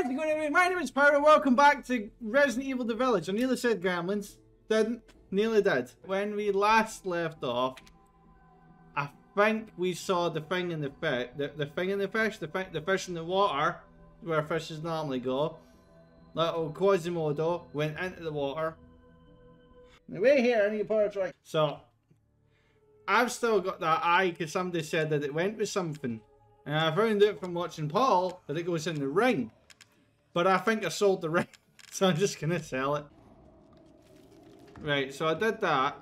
How's it going, everyone? My name is Paul. Welcome back to Resident Evil The Village. I nearly said Gremlins. Didn't. Nearly did. When we last left off, I think we saw the thing in the fish. The thing in the fish? The fish in the water, where fishes normally go. Little Quasimodo went into the water. On the way here, I need a power track. So, I've still got that eye because somebody said that it went with something. And I found out from watching Paul that it goes in the ring. But I think I sold the ring, so I'm just going to sell it. Right, so I did that.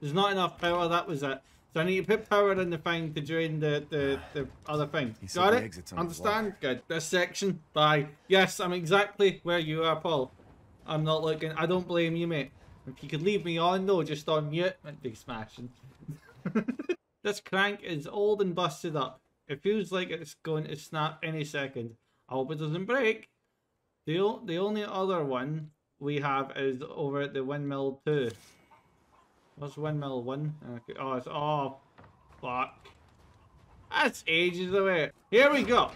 There's not enough power, that was it. So I need to put power in the thing to join the other thing. Got it? Understand? Good. This section. Bye. Yes, I'm exactly where you are, Paul. I'm not looking. I don't blame you, mate. If you could leave me on, though, just on mute, I'd be smashing. This crank is old and busted up. It feels like it's going to snap any second. I hope it doesn't break. The only other one we have is over at the Windmill 2. What's Windmill 1? Okay. Oh, it's... Oh, fuck. That's ages away. Here we go.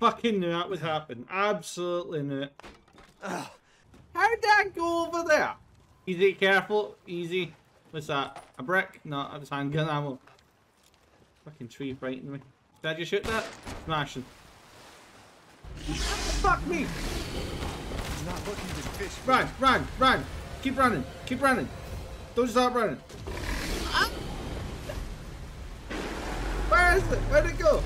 Fucking knew that would happen. Absolutely knew it. How'd that go over there? Easy, careful. Easy. What's that? A brick? No, that was handgun ammo. Fucking tree frightened me. Did I just shoot that? Smashing. Fuck me! Run, run, run! Keep running, keep running! Don't stop running! Where is it? Where'd it go?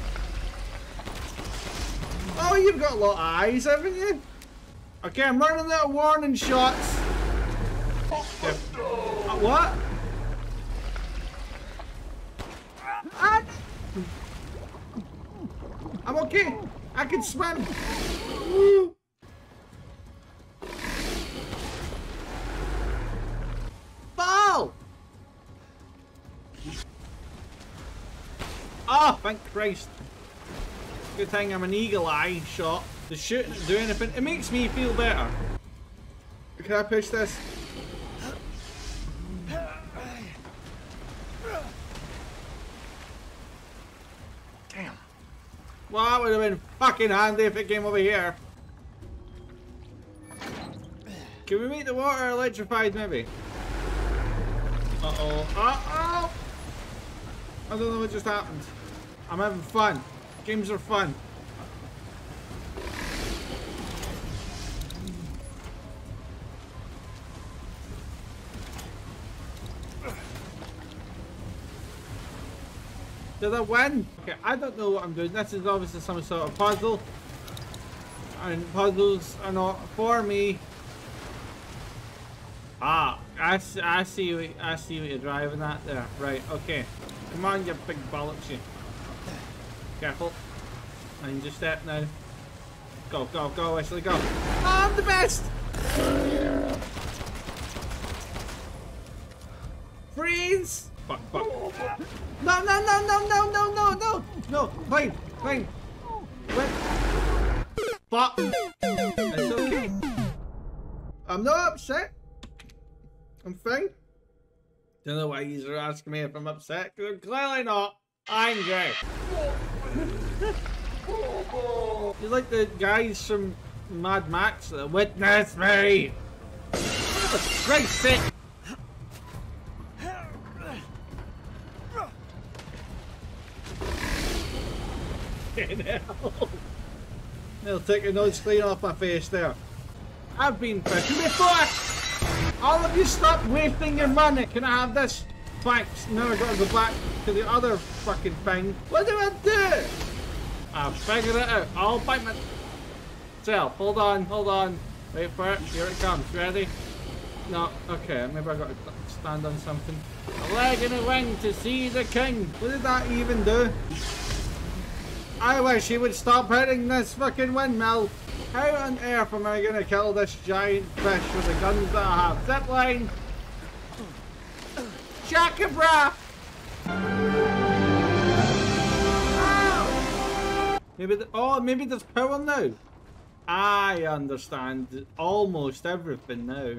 Oh, you've got a lot of eyes, haven't you? Okay, I'm running out of warning shots. Yeah. What? I'm okay. I can swim. Woo. Fall! Oh, thank Christ. Good thing I'm an eagle eye shot. The shooting doesn't do anything. It makes me feel better. Can I push this? Well, that would have been fucking handy if it came over here. Can we make the water electrified, maybe? Uh-oh. Uh-oh! I don't know what just happened. I'm having fun. Games are fun. Did I win? Okay, I don't know what I'm doing. This is obviously some sort of puzzle. And puzzles are not for me. Ah, I see what you're driving at there. Right, okay. Come on, you big bollocks, you. Careful. I need your step now. Go, go, go, Wesley, go. Oh, I'm the best! Freeze! Fuck, fuck. No, no, no, no, no, no, no, no! No, fine, fine. Wait. Fuck. It's okay. I'm not upset. I'm fine. Don't know why you're asking me if I'm upset, because I'm clearly not. I'm gay. You're like the guys from Mad Max that witness me. For Christ's sake. They'll take the nose clean off my face there. I've been fishing before! All of you stop wasting your money! Can I have this? Thanks. Now I've got to go back to the other fucking thing. What do I do? I've figured it out. I'll bite myself. Hold on, hold on. Wait for it. Here it comes. Ready? No. Okay, maybe I've got to stand on something. A leg and a wing to see the king. What did that even do? I wish he would stop hitting this fucking windmill. How on earth am I gonna kill this giant fish with the guns that I have? Zip line! Chakabra! Ow! Maybe maybe there's power now. I understand almost everything now.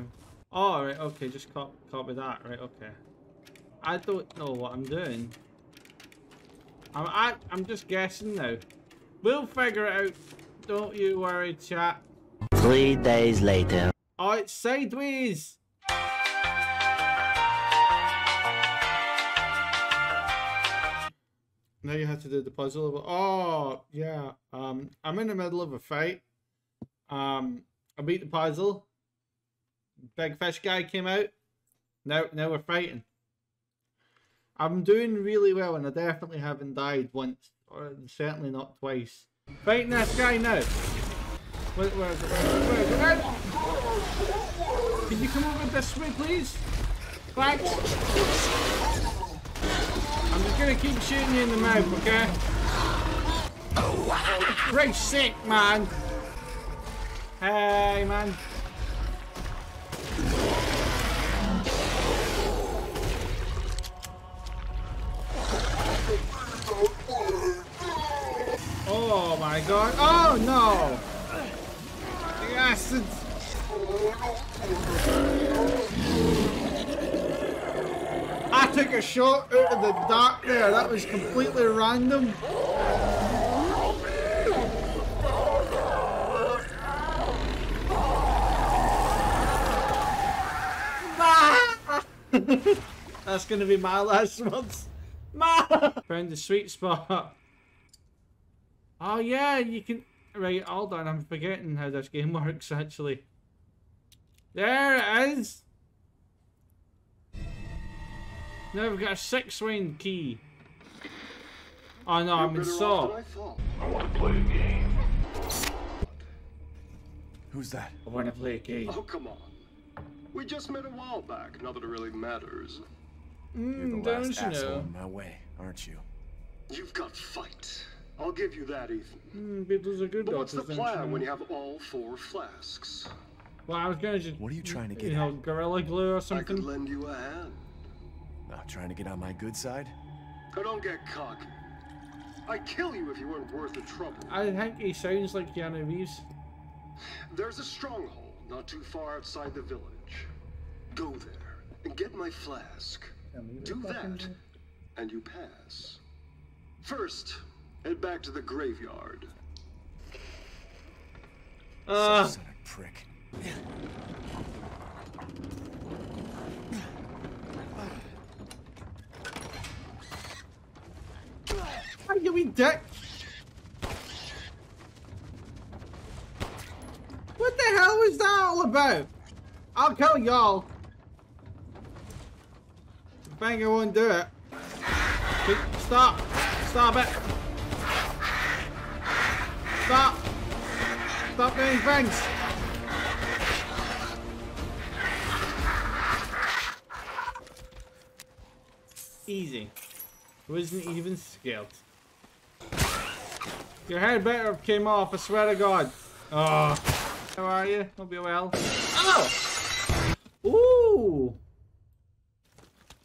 Oh, right, okay, just copy that, right, okay. I don't know what I'm doing. I'm just guessing now. We'll figure it out. Don't you worry, chat. 3 days later. Oh, it's sideways. Now you have to do the puzzle. Oh, yeah. I'm in the middle of a fight. I beat the puzzle. Big fish guy came out. Now we're fighting. I'm doing really well, and I definitely haven't died once, or certainly not twice. Fighting this guy now. Where is it? Where is it? Can you come over this way, please? Thanks. I'm just gonna keep shooting you in the mouth, okay? Oh, Christ's sake, man! Hey, man! Oh my god! Oh no! The acid! I took a shot out of the dark there. That was completely random. That's gonna be my last words. Found the sweet spot. Oh yeah, you can. Right, all done. I'm forgetting how this game works actually. There it is. Now we've got a 6-wing key. Oh no, I'm in Saw. I want to play a game. Who's that? I want to play a game. Oh, come on. We just met a while back, not that it really matters. You're the last asshole in my way, aren't you? You've got fight. I'll give you that, Ethan. But what's the plan when you have all 4 flasks? Well, I was going to just... What are you trying to get at? Gorilla glue or something? I could lend you a hand. Not trying to get on my good side? I don't get cocky. I'd kill you if you weren't worth the trouble. I think he sounds like Keanu Reeves. There's a stronghold not too far outside the village. Go there and get my flask. Do that, and you pass. First, head back to the graveyard. Son of a prick. You mean dick? What the hell was that all about? I'll kill y'all. I think I won't do it. Stop. Stop it. Stop. Stop doing things. Easy. Wasn't even scared. Your head better came off, I swear to God. Oh. How are you? Hope you're well. Oh! Ooh!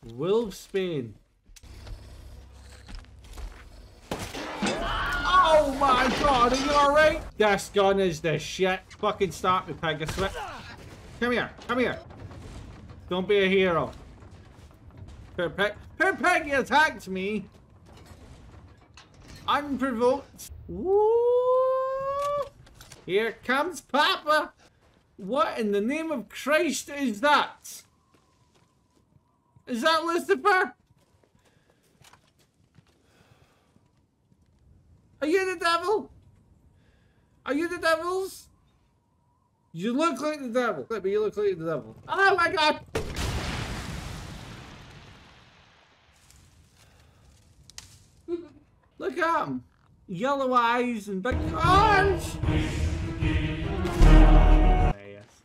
Wolfsbane. Oh my god, are you alright? This gun is the shit. Fucking start me, pig, I swear. Come here, come here. Don't be a hero. Poor pig, you attacked me. Unprovoked. Woo! Here comes Papa. What in the name of Christ is that? Is that Lucifer? Are you the devil? Are you the devils? You look like the devil. But you look like the devil. Oh my god! Look at him! Yellow eyes and big orange! Yes.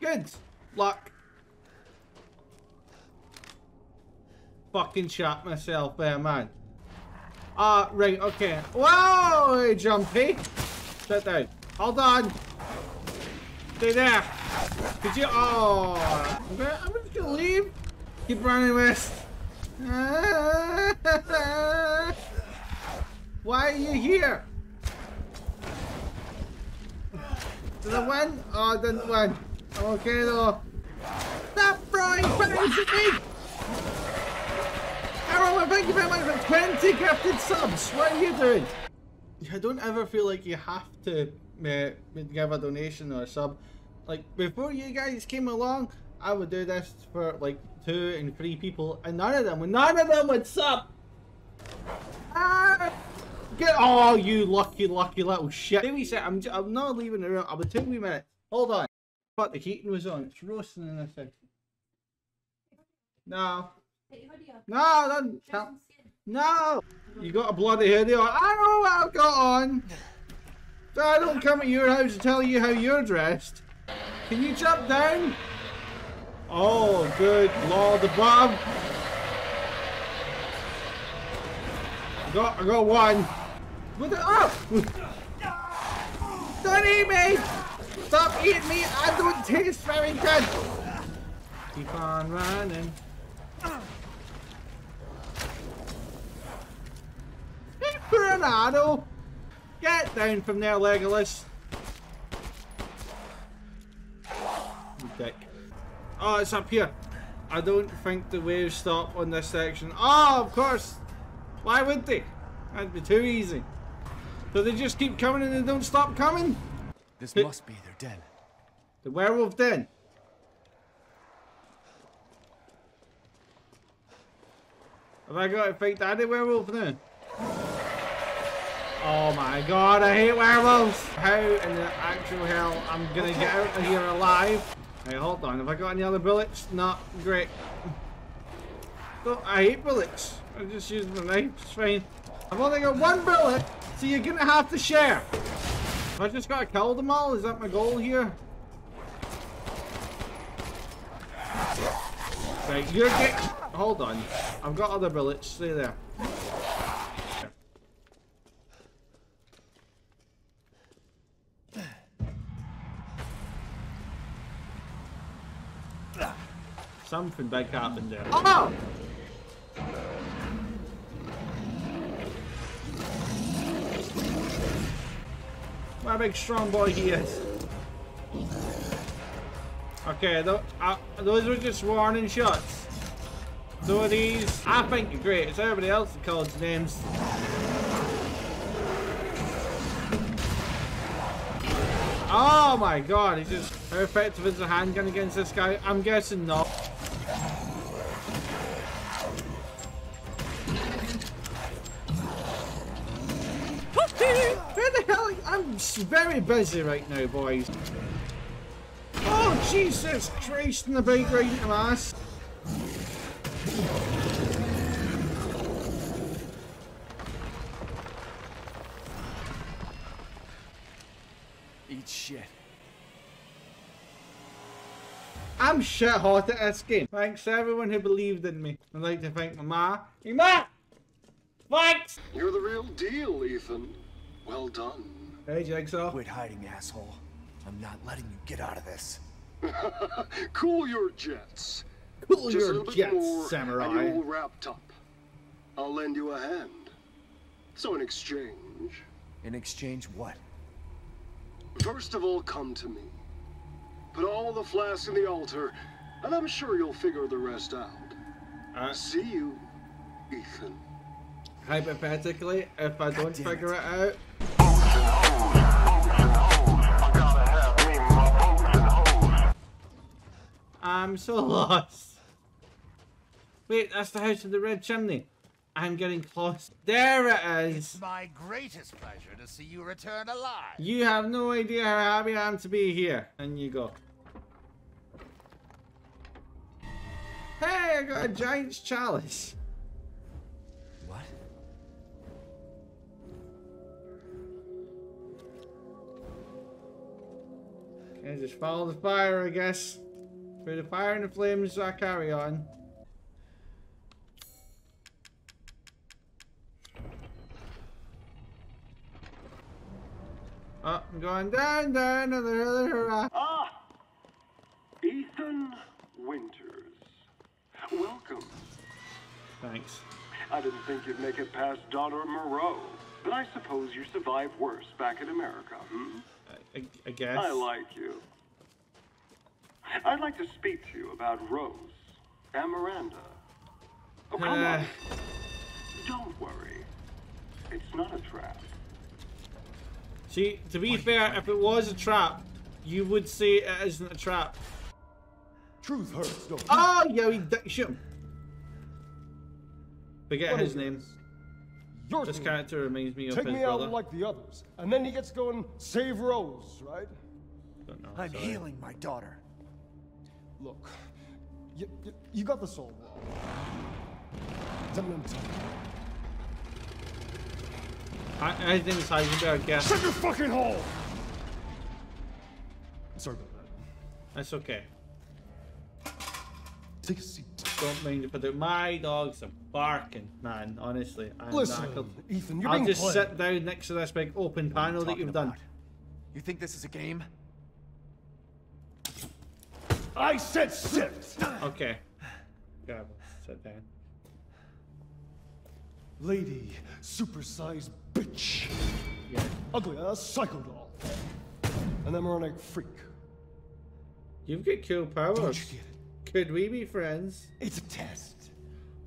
Good luck. Fucking shot myself there, man. Right, okay. Whoa, jumpy! Sit down. Hold on. Stay there. Did you? Oh, I'm just gonna leave. Keep running west. Why are you here? Did I win? Oh, I didn't win. I'm okay though. What do you mean? Arrow, thank you very much for 20 gifted subs. What are you doing? I don't ever feel like you have to give a donation or a sub. Like, before you guys came along, I would do this for like 2 and 3 people, and none of them would sub. Ah! Get, oh, you lucky little shit. Wait a sec, I'm not leaving the room. I'll be 2 wee minutes. Hold on. But the heating was on. It's roasting in a second. No. No, don't count. No! You got a bloody hoodie on. I know what I've got on! So I don't come at your house and tell you how you're dressed. Can you jump down? Oh, good lord above. I got one. Put it up! Don't eat me! Stop eating me! I don't taste very good! Keep on running. Coronado! Get down from there, Legolas! You dick. Oh, it's up here. I don't think the waves stop on this section. Oh, of course! Why would they? That'd be too easy. So they just keep coming and they don't stop coming? This must be their den. The werewolf den? Have I got to fight Daddy Werewolf now? Oh my god, I hate werewolves! How in the actual hell I'm gonna get out of here alive? Hey, hold on, have I got any other bullets? Not great. Look, I hate bullets. I just used my knife, it's fine. I've only got 1 bullet, so you're gonna have to share. Have I just gotta kill them all? Is that my goal here? Right, you're getting. Hold on, I've got other bullets, stay there. Something big happened there. Oh! What a big strong boy he is. Okay, those were just warning shots. So are these. I think you're great. It's everybody else that calls names. Oh my god, he's just. How effective is the handgun against this guy? I'm guessing not. I'm very busy right now, boys. Oh, Jesus Christ, and the bike right into my ass. Eat shit. I'm shit hot at this game. Thanks to everyone who believed in me. I'd like to thank my ma. Hey, ma! Thanks! You're the real deal, Ethan. Well done. Hey, Jigsaw. Quit hiding, asshole. I'm not letting you get out of this. Cool your jets. Cool just your jets, more, samurai. And you're all wrapped up. I'll lend you a hand. So in exchange... In exchange what? First of all, come to me. Put all the flasks in the altar, and I'm sure you'll figure the rest out. See you, Ethan. Hypothetically, if I don't figure it out... I'm so lost. Wait, that's the house with the red chimney. I'm getting close. There it is. It's my greatest pleasure to see you return alive. You have no idea how happy I am to be here. And you go. Hey, I got a giant's chalice. What? Okay, just follow the fire, I guess. Through the fire and the flames, I carry on. Oh, I'm going down, Ah! Ethan Winters. Welcome. Thanks. I didn't think you'd make it past Daughter Moreau, but I suppose you survived worse back in America, hmm? I guess. I like you. I'd like to speak to you about Rose. and Miranda. Oh, come on. Don't worry. It's not a trap. See, to be fair, if it was a trap, you would say it isn't a trap. Truth hurts, don't it? Oh, yeah, he dick shit. Forget his name. This character reminds me of his brother. Take me out like the others, and then he gets going, save Rose, right? Don't know, I'm healing my daughter. Look, you got the soul. I think it's Heisenberg, yeah. Shut your fucking hole! Sorry about that. That's okay. Take a seat. Don't mind it, but my dogs are barking, man. Honestly, I'm knackered. Ethan, you're being played. Sit down next to this big open panel that you've done. You think this is a game? I said sit. Okay. Grab it. Sit down. Lady, supersized bitch. Yeah. Ugly ass psycho doll. An emeronic freak. You've got cool powers. Don't you get it? Could we be friends? It's a test.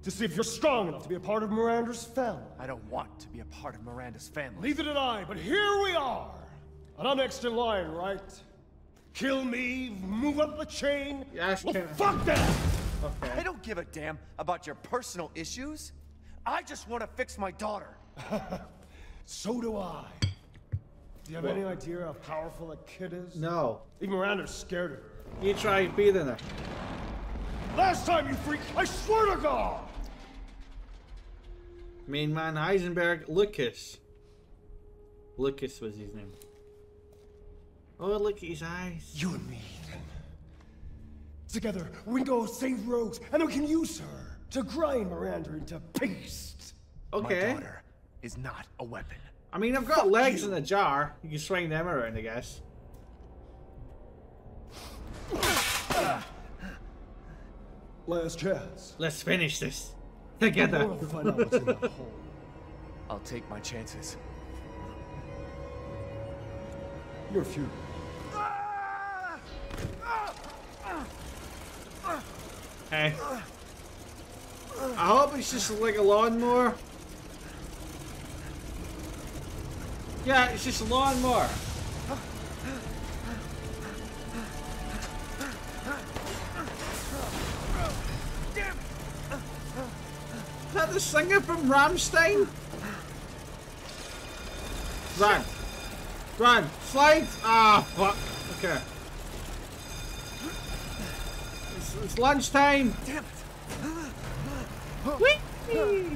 To see if you're strong enough to be a part of Miranda's family. I don't want to be a part of Miranda's family. Neither did I, but here we are. And I'm next in line, right? Kill me, move up the chain. Yes, well, fuck that! Okay. I don't give a damn about your personal issues. I just want to fix my daughter. So do I. Do you have any idea how powerful a kid is? No. Even Miranda's scared of her. You try beating her. Last time, you freak! I swear to God! Main man Heisenberg, Lucas. Lucas was his name. Oh, look at his eyes. You and me, Ethan. Together, we can go save Rose, and we can use her to grind Miranda into paste. Okay. My daughter is not a weapon. I mean, I've got legs in a jar. You can swing them around, I guess. Last chance. Let's finish this together. I'll take my chances. You're few. Hey. I hope it's just like a lawnmower. Yeah, it's just a lawnmower. Is that the singer from Ramstein? Run. Run. Slide. Ah, fuck. Okay. It's lunchtime. Damn it. Whee!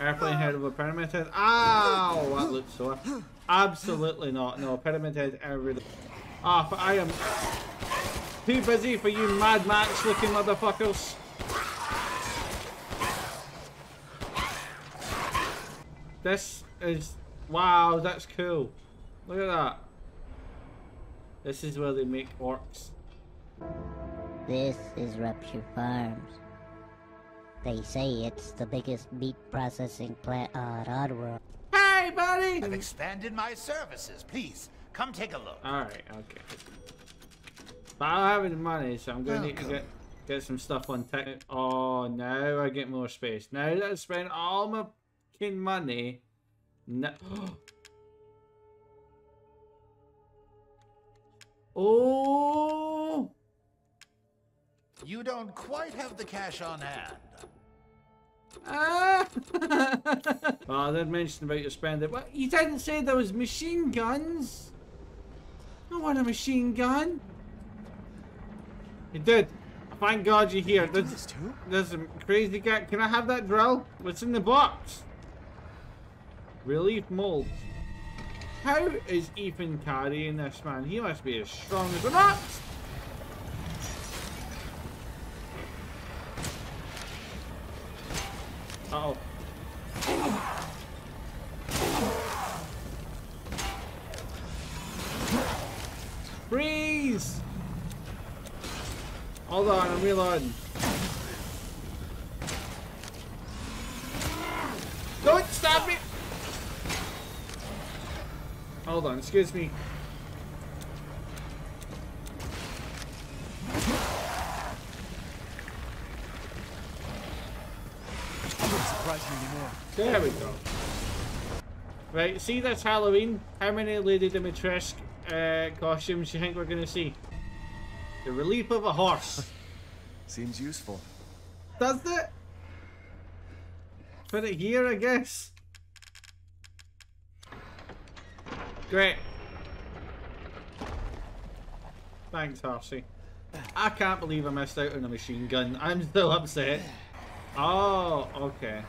Airplane head of a pyramid head. Ow! That looks sore. Absolutely not. No, pyramid head everything. Ah, but I am too busy for you Mad Max looking motherfuckers. This is... wow, that's cool. Look at that. This is where they make orcs. This is Rupture Farms. They say it's the biggest meat processing plant on Oddworld. Hey, buddy! I've expanded my services, please. Come take a look. Alright, okay. But I don't have any money, so I'm going to need to get some stuff on tech. Oh, now I get more space. Now that I spend all my fucking money. No. Oh! You don't quite have the cash on hand. Ah! Well, I did mention about you spending. Well, you didn't say there was machine guns. I want a machine gun. You did. Thank God you're here. There's a crazy guy. Can I have that drill? What's in the box? Relief mold. How is Ethan carrying this, man? He must be as strong as a rock. Uh oh. Freeze! Hold on, I'm reloading. Don't stab me! Hold on, excuse me. surprise me anymore. There we go. Right, see, that's Halloween. How many Lady Dimitrescu costumes do you think we're gonna see? The relief of a horse. Seems useful. Does it? Put it here, I guess. Great. Thanks, horsey. I can't believe I missed out on a machine gun. I'm still upset. Oh, okay.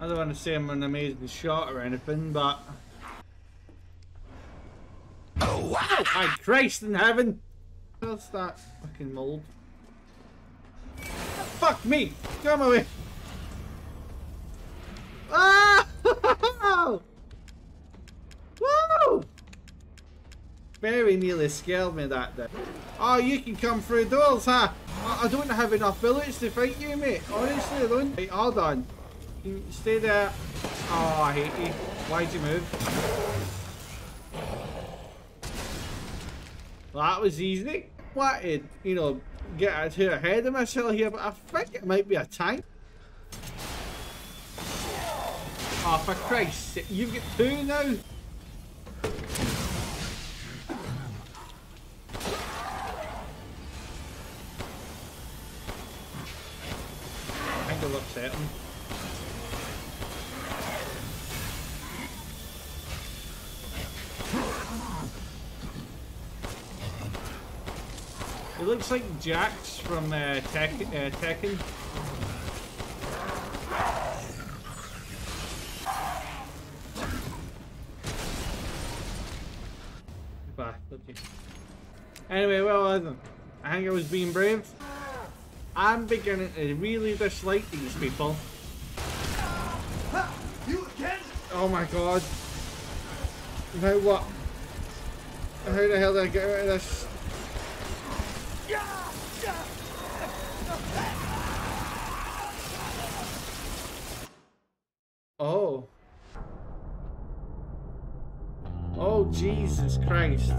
I don't want to say I'm an amazing shot or anything, but... Oh, wow! Oh, my Christ in heaven! What's that fucking mold? Oh, fuck me! Come away! Ah! Woo! Very nearly scared me that day. Oh, you can come through doors, huh? I don't have enough bullets to fight you, mate. Honestly, I don't. Right, hold on. Stay there. Oh, I hate you. Why'd you move? Well, that was easy. What did, you know, get ahead of myself here, but I think it might be a tank. Oh, for Christ's sake, you've got two now. I think I'll upset him. It looks like Jax from Tekken. Goodbye. Anyway, well, I think I was being brave. I'm beginning to really dislike these people. You again? Oh my god. Now what? How the hell did I get out of this? Oh. Oh, Jesus Christ.